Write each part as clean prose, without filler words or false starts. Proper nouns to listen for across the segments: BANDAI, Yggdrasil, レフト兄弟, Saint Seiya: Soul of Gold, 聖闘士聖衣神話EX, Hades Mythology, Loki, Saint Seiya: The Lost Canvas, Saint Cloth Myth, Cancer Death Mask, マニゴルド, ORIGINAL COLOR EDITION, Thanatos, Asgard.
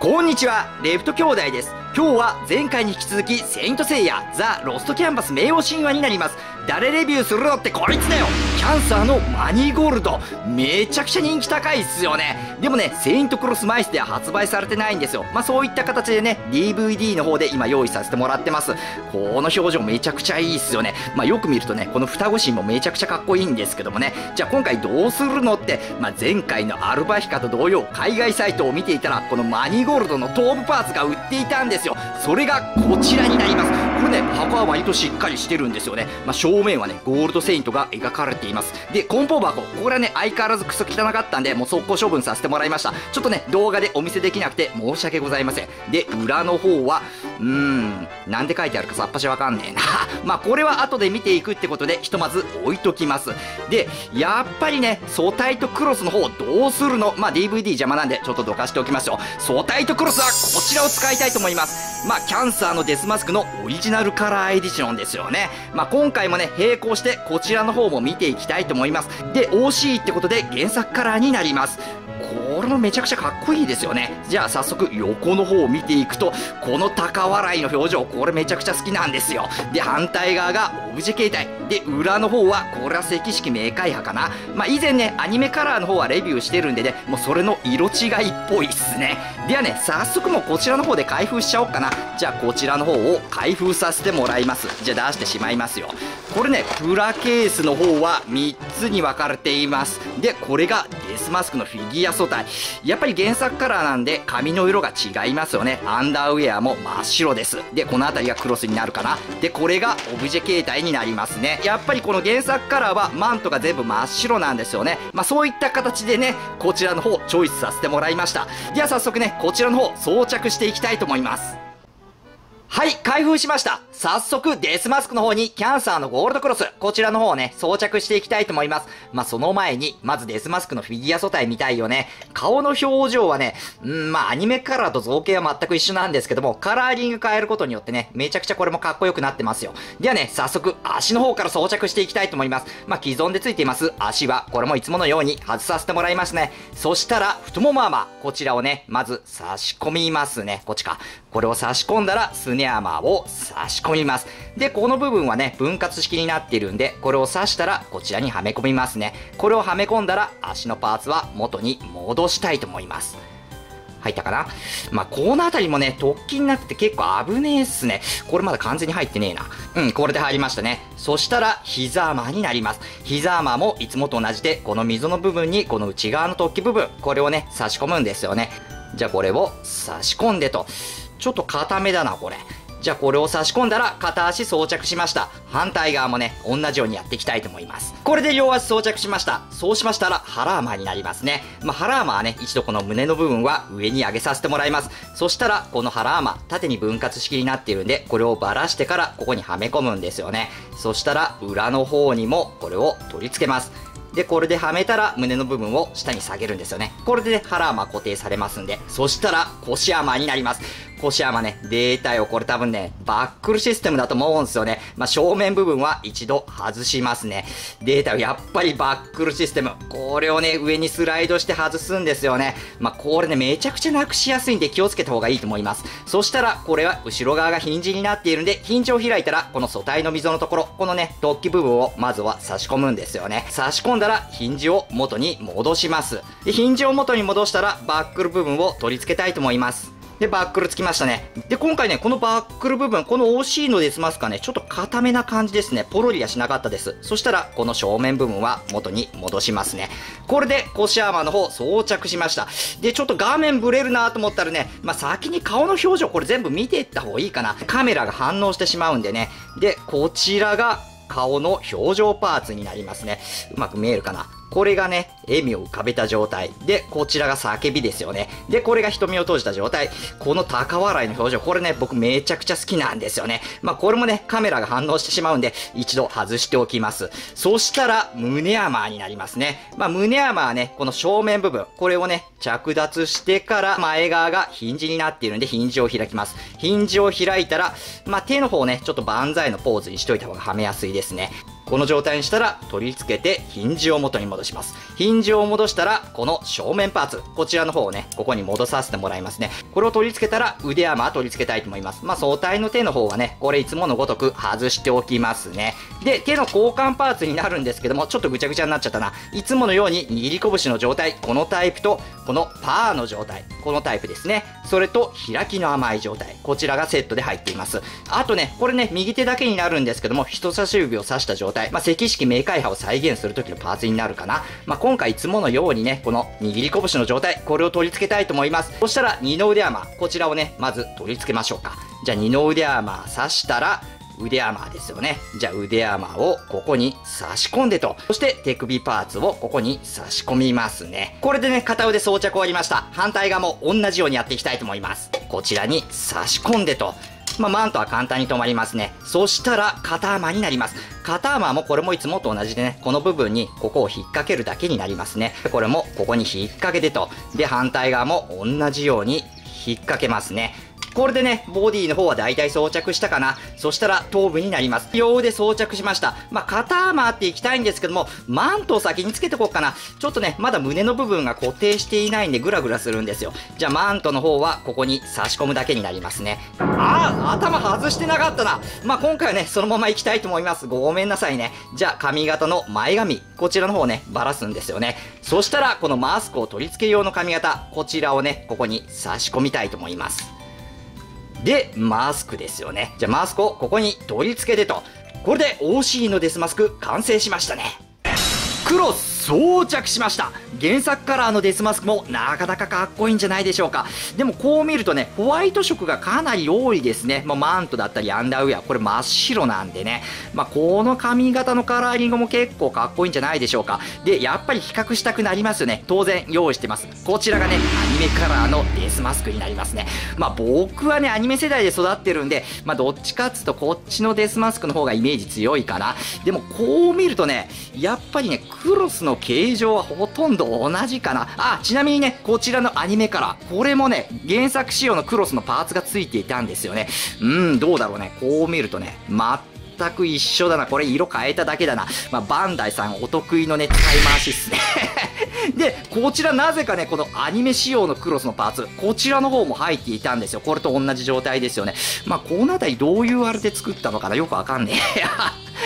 こんにちは、レフト兄弟です。今日は前回に引き続きセイントセイヤザ・ロストキャンバス冥王神話になります。誰レビューするのってこいつだよ。キャンサーのマニーゴールド、めちゃくちゃ人気高いっすよね。でもね、セイントクロスマイスでは発売されてないんですよ。まあそういった形でね、DVD の方で今用意させてもらってます。この表情めちゃくちゃいいっすよね。まあよく見るとね、この双子神もめちゃくちゃかっこいいんですけどもね。じゃあ今回どうするのって、まあ、前回のアルバヒカと同様、海外サイトを見ていたらこのマニーゴールドの頭部パーツが売っていたんですよ。それがこちらになります。これね、箱は割としっかりしてるんですよね。まあ正面はね、ゴールドセイントが描かれています。で、梱包箱、これはね、相変わらずクソ汚かったんで、もう速攻処分させてもらいました。ちょっとね、動画でお見せできなくて申し訳ございません。で、裏の方はなんで書いてあるかさっぱしわかんねえなまあこれは後で見ていくってことで、ひとまず置いときます。で、やっぱりね、素体とクロスの方どうするの。まあ DVD 邪魔なんでちょっとどかしておきますよ。素体とクロスはこちらを使いたいと思います。まあキャンサーのデスマスクのオリジナルカラーエディションですよね。まあ今回もね、並行してこちらの方も見ていきたいと思います。で、 OC ってことで原作カラーになります。これもめちゃくちゃかっこいいですよね。じゃあ早速横の方を見ていくと、この高笑いの表情、これめちゃくちゃ好きなんですよ。で、反対側がオブジェ形態で、裏の方はこれは赤色明快派かな。まあ以前ね、アニメカラーの方はレビューしてるんでね、もうそれの色違いっぽいっすね。ではね、早速もうこちらの方で開封しちゃおうかな。じゃあこちらの方を開封させてもらいます。じゃあ出してしまいますよ。これね、プラケースの方は3つに分かれています。で、これがデスマスクのフィギュア素体。やっぱり原作カラーなんで髪の色が違いますよね。アンダーウェアも真っ白です。で、この辺りがクロスになるかな。で、これがオブジェ形態になりますね。やっぱりこの原作カラーはマントが全部真っ白なんですよね。まあそういった形でね、こちらの方チョイスさせてもらいました。では早速ね、こちらの方装着していきたいと思います。はい、開封しました。早速、デスマスクの方にキャンサーのゴールドクロス、こちらの方をね、装着していきたいと思います。まあ、その前に、まずデスマスクのフィギュア素体見たいよね。顔の表情はね、まあ、アニメカラーと造形は全く一緒なんですけども、カラーリング変えることによってね、めちゃくちゃこれもかっこよくなってますよ。ではね、早速、足の方から装着していきたいと思います。まあ、既存でついています足は、これもいつものように外させてもらいますね。そしたら、太ももアーマー、こちらをね、まず差し込みますね。こっちか。これを差し込んだら、スネアーマーを差し込みます。で、この部分はね、分割式になっているんで、これを刺したらこちらにはめ込みますね。これをはめ込んだら足のパーツは元に戻したいと思います。入ったかな。まあ、この辺りもね、突起になってて結構危ねえっすね。これまだ完全に入ってねえな。これで入りましたね。そしたら、膝アーマーになります。膝アーマーもいつもと同じで、この溝の部分にこの内側の突起部分、これをね、差し込むんですよね。じゃあこれを差し込んでと。ちょっと固めだな、これ。じゃあこれを差し込んだら片足装着しました。反対側もね、同じようにやっていきたいと思います。これで両足装着しました。そうしましたら腹アーマーになりますね。まあ腹アーマーはね、一度この胸の部分は上に上げさせてもらいます。そしたらこの腹アーマー、縦に分割式になっているんで、これをばらしてからここにはめ込むんですよね。そしたら裏の方にもこれを取り付けます。で、これではめたら胸の部分を下に下げるんですよね。これでね、腹アーマー固定されますんで。そしたら腰アーマーになります。腰アーマーね、データよ、これ多分ね、バックルシステムだと思うんですよね。まあ、正面部分は一度外しますね。データよ、やっぱりバックルシステム。これをね、上にスライドして外すんですよね。まあ、これね、めちゃくちゃなくしやすいんで気をつけた方がいいと思います。そしたら、これは後ろ側がヒンジになっているんで、ヒンジを開いたら、この素体の溝のところ、このね、突起部分をまずは差し込むんですよね。差し込んだら、ヒンジを元に戻します。で、ヒンジを元に戻したら、バックル部分を取り付けたいと思います。で、バックルつきましたね。で、今回ね、このバックル部分、この OC のデスマスクはね、ちょっと固めな感じですね。ポロリはしなかったです。そしたら、この正面部分は元に戻しますね。これで腰アーマーの方装着しました。で、ちょっと画面ブレるなと思ったらね、まあ、先に顔の表情、これ全部見ていった方がいいかな。カメラが反応してしまうんでね。で、こちらが、顔の表情パーツになりますね。うまく見えるかな。これがね、笑みを浮かべた状態。で、こちらが叫びですよね。で、これが瞳を閉じた状態。この高笑いの表情、これね、僕めちゃくちゃ好きなんですよね。まあ、これもね、カメラが反応してしまうんで、一度外しておきます。そしたら、胸アーマーになりますね。まあ、胸アーマーはね、この正面部分、これをね、着脱してから、前側がヒンジになっているんで、ヒンジを開きます。ヒンジを開いたら、まあ、手の方ね、ちょっと万歳のポーズにしといた方がはめやすいですね。この状態にしたら取り付けてヒンジを元に戻します。ヒンジを戻したらこの正面パーツ、こちらの方をね、ここに戻させてもらいますね。これを取り付けたら腕は取り付けたいと思います。まあ総体の手の方はね、これいつものごとく外しておきますね。で、手の交換パーツになるんですけども、ちょっとぐちゃぐちゃになっちゃったな。いつものように握り拳の状態、このタイプとこのパーの状態、このタイプですね。それと開きの甘い状態、こちらがセットで入っています。あとね、これね、右手だけになるんですけども、人差し指を指した状態、まあ、赤色明快波を再現する時のパーツになるかな。まあ、今回いつものようにね、この握り拳の状態、これを取り付けたいと思います。そしたら二の腕アーマー、こちらをね、まず取り付けましょうか。じゃあ二の腕アーマー刺したら腕アーマーですよね。じゃあ腕アーマーをここに差し込んでと、そして手首パーツをここに差し込みますね。これでね、片腕装着終わりました。反対側も同じようにやっていきたいと思います。こちらに差し込んでと、まあ、マントは簡単に止まりますね。そしたら肩アーマーになります。肩アーマーもこれもいつもと同じでね、この部分にここを引っ掛けるだけになりますね。これもここに引っ掛けてと、で反対側も同じように引っ掛けますね。これでね、ボディの方は大体装着したかな。そしたら頭部になります。両腕装着しました。まあ、肩アーマーっていきたいんですけども、マントを先につけておこうかな。ちょっとね、まだ胸の部分が固定していないんでグラグラするんですよ。じゃあマントの方はここに差し込むだけになりますね。あー、頭外してなかったな。まあ、今回はね、そのままいきたいと思います。ごめんなさいね。じゃあ髪型の前髪、こちらの方をね、ばらすんですよね。そしたらこのマスクを取り付け用の髪型、こちらをね、ここに差し込みたいと思います。で、マスクですよね。じゃあマスクをここに取り付けてと。これで OC のデスマスク完成しましたね。黒装着しました。原作カラーのデスマスクもなかなかかっこいいんじゃないでしょうか。でもこう見るとね、ホワイト色がかなり多いですね。まあ、マントだったりアンダーウェア、これ真っ白なんでね。まあ、この髪型のカラーリングも結構かっこいいんじゃないでしょうか。で、やっぱり比較したくなりますよね。当然用意してます。こちらがね、アニメカラーのデスマスクになりますね。まあ、僕はね、アニメ世代で育ってるんで、まあ、どっちかっつうとこっちのデスマスクの方がイメージ強いかな。でもこう見るとね、やっぱりね、クロスの形状はほとんど同じかな。あ、ちなみにね、こちらのアニメカラー、これもね、原作仕様のクロスのパーツがついていたんですよね。どうだろうね。こう見るとね、全く一緒だな。これ色変えただけだな。まあ、バンダイさんお得意のね、使い回しっすね。で、こちらなぜかね、このアニメ仕様のクロスのパーツ、こちらの方も入っていたんですよ。これと同じ状態ですよね。まあ、この辺りどういうあれで作ったのかな、よくわかんねえ。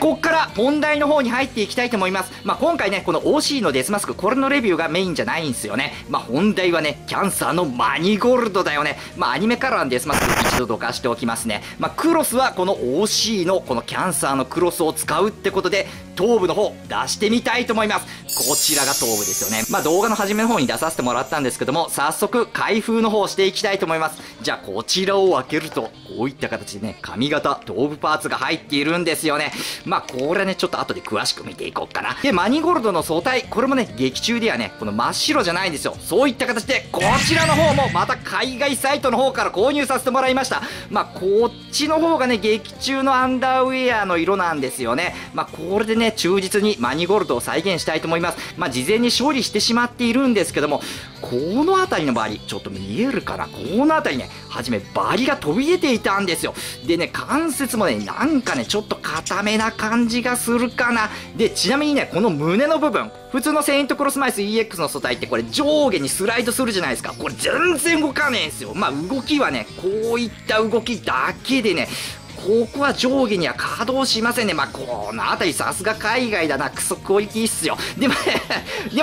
こっから本題の方に入っていきたいと思います。まあ、今回ね、この OC のデスマスク、これのレビューがメインじゃないんですよね。まあ、本題はね、キャンサーのマニゴールドだよね。まあ、アニメカラーのデスマスク一度どかしておきますね。まあ、クロスはこの OC のこのキャンサーのクロスを使うってことで、頭部の方出してみたいと思います。こちらが頭部ですよね。まあ、動画の初めの方に出させてもらったんですけども、早速開封の方していきたいと思います。じゃあ、こちらを開けると、こういった形でね、髪型、頭部パーツが入っているんですよね。まあ、これね、ちょっと後で詳しく見ていこうかな。で、マニゴールドの総体、これもね、劇中ではね、この真っ白じゃないんですよ。そういった形で、こちらの方もまた海外サイトの方から購入させてもらいました。まあ、こっちの方がね、劇中のアンダーウェアの色なんですよね。まあ、これでね、忠実にマニゴールドを再現したいと思います。まあ、事前に処理してしまっているんですけども、この辺りのバリ、ちょっと見えるかな、この辺りね、初めバリが飛び出ていたんですよ。でね、関節もね、なんかね、ちょっと固めな感じがするかな。で、ちなみにね、この胸の部分、普通のセイントクロスマイス EX の素体ってこれ上下にスライドするじゃないですか。これ全然動かねえんですよ。まあ、動きはね、こういった動きだけでね、ここは上下には稼働しませんね。まあ、この辺りさすが海外だな。クソクオリティっすよ。でも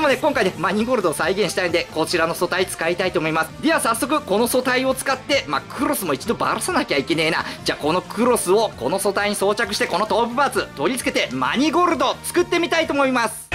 ね、今回ね、マニゴールドを再現したいんで、こちらの素体使いたいと思います。では早速、この素体を使って、まあ、クロスも一度ばらさなきゃいけねえな。じゃあ、このクロスをこの素体に装着して、この頭部パーツ取り付けて、マニゴールド作ってみたいと思います。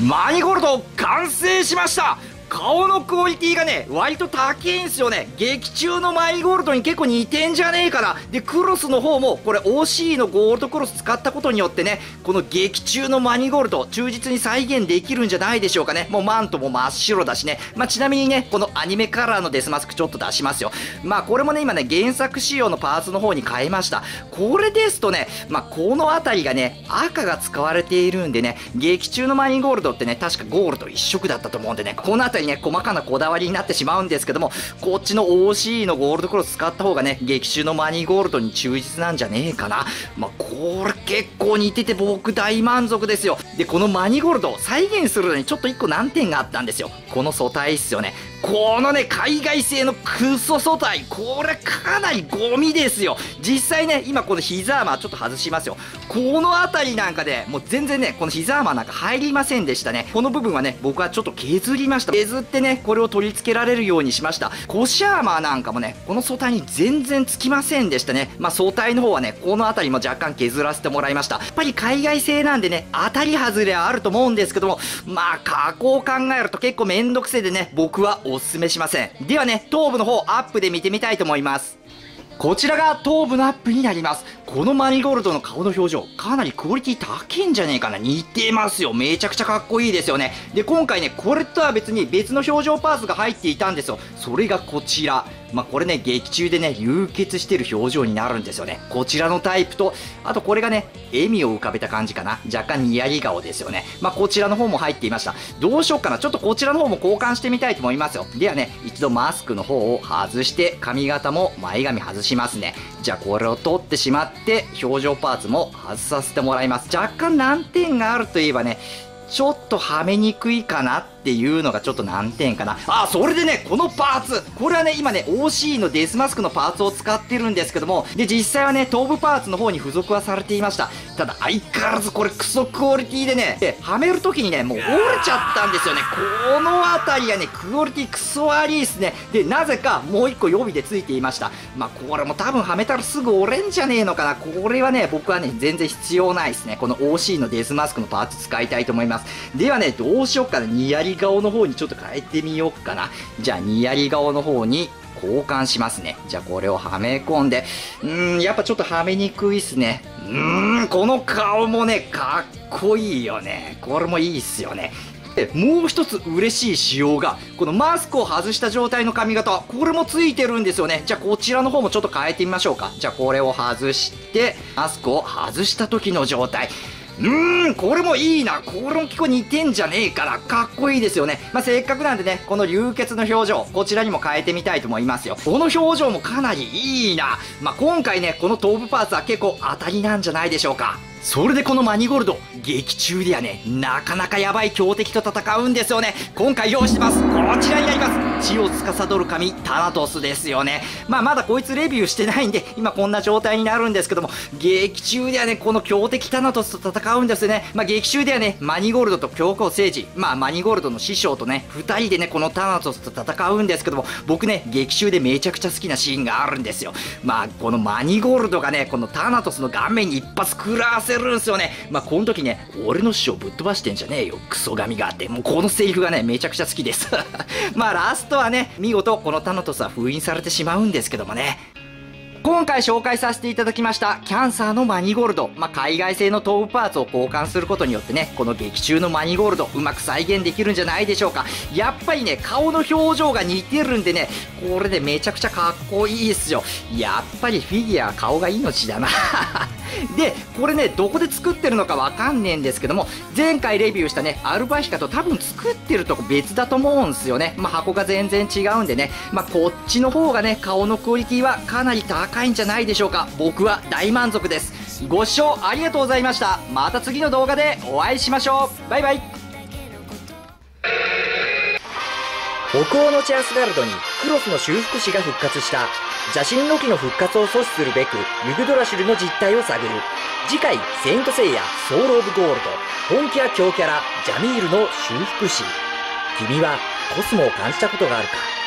マニゴールド完成しました。顔のクオリティがね、割と高いんすよね。劇中のマイゴールドに結構似てんじゃねえかな。で、クロスの方も、これ OC のゴールドクロス使ったことによってね、この劇中のマニゴールド、忠実に再現できるんじゃないでしょうかね。もうマントも真っ白だしね。まあ、ちなみにね、このアニメカラーのデスマスクちょっと出しますよ。まあ、これもね、今ね、原作仕様のパーツの方に変えました。これですとね、まあ、この辺りがね、赤が使われているんでね、劇中のマニゴールドってね、確かゴールド一色だったと思うんでね、この辺りりね、細かなこだわりになってしまうんですけども、こっちの OC のゴールドクロス使った方がね、劇中のマニーゴールドに忠実なんじゃねえかな。まあ、これ結構似てて僕大満足ですよ。で、このマニーゴールドを再現するのにちょっと1個難点があったんですよ。この素体っすよね。このね、海外製のクソ素体、これかなりゴミですよ。実際ね、今この膝アーマーちょっと外しますよ。この辺りなんかでもう全然ね、この膝アーマーなんか入りませんでしたね。この部分はね、僕はちょっと削りました。削ってね、これを取り付けられるようにしました。腰アーマーなんかもね、この素体に全然つきませんでしたね。まあ素体の方はね、この辺りも若干削らせてもらいました。やっぱり海外製なんでね、当たり外れはあると思うんですけども、まあ加工を考えると結構めんどくせえでね、僕はおすすめしません。ではね、頭部の方アップで見てみたいと思います。こちらが頭部のアップになります。このマニーゴールドの顔の表情、かなりクオリティ高いんじゃねえかな。似てますよ。めちゃくちゃかっこいいですよね。で、今回ね、これとは別に別の表情パーツが入っていたんですよ。それがこちら。まあ、これね、劇中でね、流血してる表情になるんですよね。こちらのタイプと、あとこれがね、笑みを浮かべた感じかな。若干ニヤリ顔ですよね。まあ、こちらの方も入っていました。どうしようかな。ちょっとこちらの方も交換してみたいと思いますよ。ではね、一度マスクの方を外して、髪型も前髪外しますね。じゃあ、これを取ってしまって、表情パーツも外させてもらいます。若干難点があるといえばね、ちょっとはめにくいかなっていうのがちょっと難点かな。あ、それでね、このパーツ。これはね、今ね、OC のデスマスクのパーツを使ってるんですけども、で、実際はね、頭部パーツの方に付属はされていました。ただ、相変わらずこれクソクオリティでね、で、はめるときにね、もう折れちゃったんですよね。このあたりがね、クオリティクソ悪いっすね。で、なぜかもう一個予備で付いていました。まあ、これも多分はめたらすぐ折れんじゃねえのかな。これはね、僕はね、全然必要ないですね。この OC のデスマスクのパーツ使いたいと思います。ではね、どうしよっかな。ニヤリ顔の方にちょっと変えてみようかな。じゃあ、ニヤリ顔の方に交換しますね。じゃあ、これをはめ込んで。やっぱちょっとはめにくいっすね。この顔もね、かっこいいよね。これもいいっすよね。で、もう一つ嬉しい仕様が、このマスクを外した状態の髪型、これもついてるんですよね。じゃあ、こちらの方もちょっと変えてみましょうか。じゃあ、これを外して、マスクを外した時の状態。これもいいな。これも結構似てんじゃねえから、かっこいいですよね。まあ、せっかくなんでね、この流血の表情、こちらにも変えてみたいと思いますよ。この表情もかなりいいな。まあ、今回ね、この頭部パーツは結構当たりなんじゃないでしょうか。それでこのマニーゴールド、劇中ではね、なかなかやばい強敵と戦うんですよね。今回用意してます。こちらになります。血を司る神、タナトスですよね。まあまだこいつレビューしてないんで、今こんな状態になるんですけども、劇中ではね、この強敵タナトスと戦うんですよね。まあ劇中ではね、マニーゴールドと教皇聖司、まあマニーゴールドの師匠とね、二人でね、このタナトスと戦うんですけども、僕ね、劇中でめちゃくちゃ好きなシーンがあるんですよ。まあこのマニーゴールドがね、このタナトスの顔面に一発食らわせるんすよね。まあこの時ね、俺の師匠ぶっ飛ばしてんじゃねえよ、クソ神があって、もうこのセリフがね、めちゃくちゃ好きです。まあラストはね、見事このタナトスは封印されてしまうんですけどもね。今回紹介させていただきましたキャンサーのマニーゴールド。まあ、海外製の頭部パーツを交換することによってね、この劇中のマニーゴールドうまく再現できるんじゃないでしょうか。やっぱりね、顔の表情が似てるんでね、これでめちゃくちゃかっこいいっすよ。やっぱりフィギュア顔が命だな。で、これね、どこで作ってるのかわかんねえんですけども、前回レビューしたね、アルバヒカと多分作ってるとこ別だと思うんすよね。まあ、箱が全然違うんでね、まあ、こっちの方がね、顔のクオリティはかなり高いんじゃないでしょうか。僕は大満足です。ご視聴ありがとうございました。また次の動画でお会いしましょう。バイバイ。北欧のチアスガルドにクロスの修復師が復活した。邪神ロキの復活を阻止するべくユグドラシュルの実態を探る。次回「セイントセイヤソウル・オブ・ゴールド」。本気は強キャラジャミールの修復師。君はコスモを感じたことがあるか？